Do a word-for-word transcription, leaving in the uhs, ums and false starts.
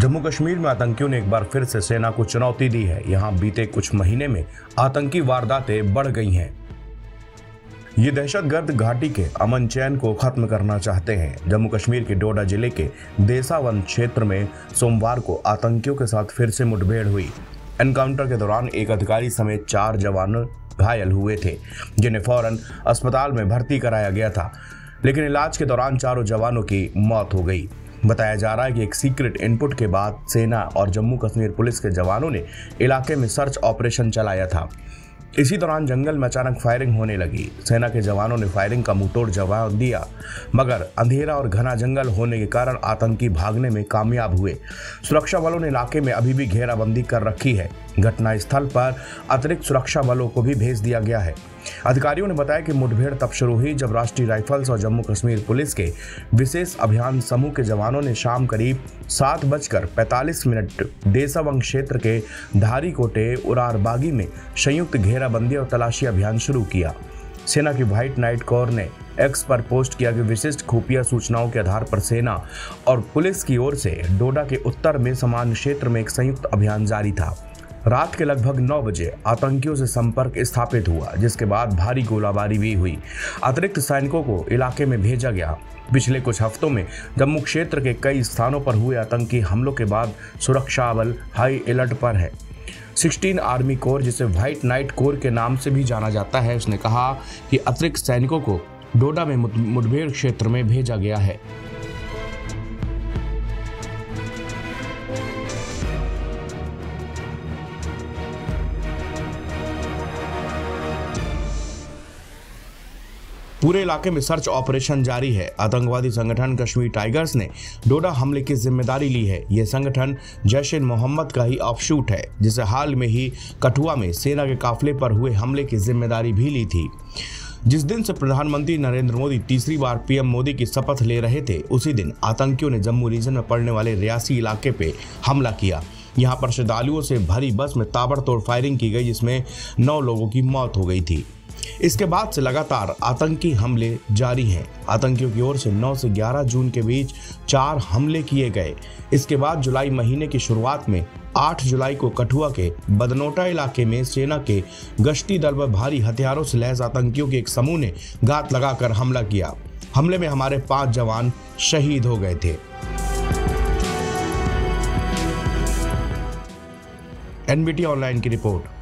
जम्मू कश्मीर में आतंकियों ने एक बार फिर से सेना को चुनौती दी है। यहां बीते कुछ महीने में आतंकी वारदातें बढ़ गई हैं। ये दहशतगर्द घाटी के अमन चैन को खत्म करना चाहते हैं। जम्मू कश्मीर के डोडा जिले के देसा वन क्षेत्र में सोमवार को आतंकियों के साथ फिर से मुठभेड़ हुई। एनकाउंटर के दौरान एक अधिकारी समेत चार जवान घायल हुए थे, जिन्हें फौरन अस्पताल में भर्ती कराया गया था, लेकिन इलाज के दौरान चारों जवानों की मौत हो गई। बताया जा रहा है कि एक सीक्रेट इनपुट के बाद सेना और जम्मू कश्मीर पुलिस के जवानों ने इलाके में सर्च ऑपरेशन चलाया था। इसी दौरान जंगल में अचानक फायरिंग होने लगी। सेना के जवानों ने फायरिंग का मुंहतोड़ जवाब दिया, मगर अंधेरा और घना जंगल होने के कारण आतंकी भागने में कामयाब हुए। सुरक्षा बलों ने इलाके में अभी भी घेराबंदी कर रखी है। घटनास्थल पर अतिरिक्त सुरक्षा बलों को भी भेज दिया गया है। अधिकारियों ने बताया कि मुठभेड़ तब शुरू हुई जब राष्ट्रीय राइफल्स और जम्मू कश्मीर पुलिस के विशेष अभियान समूह के जवानों ने शाम करीब सात बजकर पैंतालीस मिनट देसावंग क्षेत्र के धारी कोटे उरारबागी में संयुक्त घेराबंदी और तलाशी अभियान शुरू किया। सेना की व्हाइट नाइट कोर ने एक्स पर पोस्ट किया कि विशिष्ट खुफिया सूचनाओं के आधार पर सेना और पुलिस की ओर से डोडा के उत्तर में समान क्षेत्र में एक संयुक्त अभियान जारी था। रात के लगभग नौ बजे आतंकियों से संपर्क स्थापित हुआ, जिसके बाद भारी गोलाबारी भी हुई। अतिरिक्त सैनिकों को इलाके में भेजा गया। पिछले कुछ हफ्तों में जम्मू क्षेत्र के कई स्थानों पर हुए आतंकी हमलों के बाद सुरक्षा बल हाई अलर्ट पर है। सोलह आर्मी कोर, जिसे व्हाइट नाइट कोर के नाम से भी जाना जाता है, उसने कहा कि अतिरिक्त सैनिकों को डोडा में मुठभेड़ क्षेत्र में भेजा गया है। पूरे इलाके में सर्च ऑपरेशन जारी है। आतंकवादी संगठन कश्मीर टाइगर्स ने डोडा हमले की जिम्मेदारी ली है। यह संगठन जैश-ए-मोहम्मद का ही ऑफशूट है, जिसे हाल में ही कठुआ में सेना के काफिले पर हुए हमले की जिम्मेदारी भी ली थी। जिस दिन से प्रधानमंत्री नरेंद्र मोदी तीसरी बार पीएम मोदी की शपथ ले रहे थे, उसी दिन आतंकियों ने जम्मू रीजन में पड़ने वाले रियासी इलाके पर हमला किया। यहाँ पर श्रद्धालुओं से भरी बस में ताबड़तोड़ फायरिंग की गई, जिसमें नौ लोगों की मौत हो गई थी। इसके बाद से लगातार आतंकी हमले जारी हैं। आतंकियों की ओर से नौ से ग्यारह जून के बीच चार हमले किए गए। इसके बाद जुलाई महीने की शुरुआत में आठ जुलाई को कठुआ के बदनोटा इलाके में सेना के गश्ती दल पर भारी हथियारों से लैस आतंकियों के एक समूह ने घात लगाकर हमला किया। हमले में हमारे पांच जवान शहीद हो गए थे। एनबीटी ऑनलाइन की रिपोर्ट।